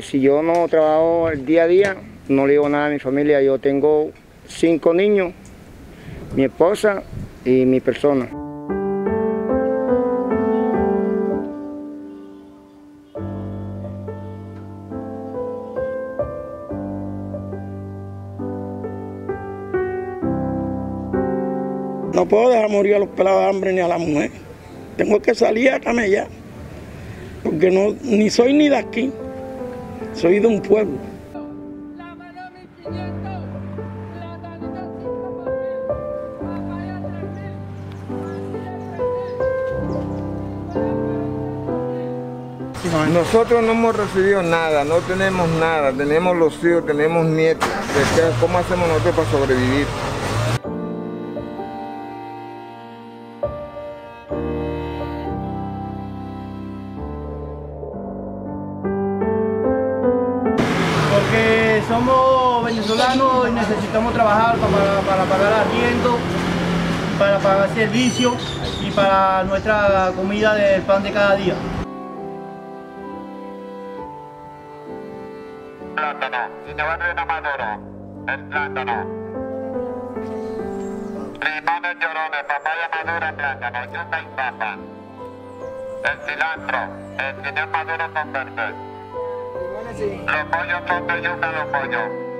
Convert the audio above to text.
Si yo no trabajo el día a día, no le digo nada a mi familia. Yo tengo 5 niños, mi esposa y mi persona. No puedo dejar morir a los pelados de hambre ni a la mujer. Tengo que salir a camellar, porque no, ni soy ni de aquí, soy de un pueblo. Nosotros no hemos recibido nada, no tenemos nada, tenemos los hijos, tenemos nietos. ¿Cómo hacemos nosotros para sobrevivir? Porque somos venezolanos y necesitamos trabajar para pagar arriendo, para pagar servicios y para nuestra comida del pan de cada día. Plátano, Inabarrena maduro, el plátano. Limones llorones, papaya madura, plátano, yuca y papa. El cilantro, el cilantro maduro con verde. Los pollos son de yuca, los pollos.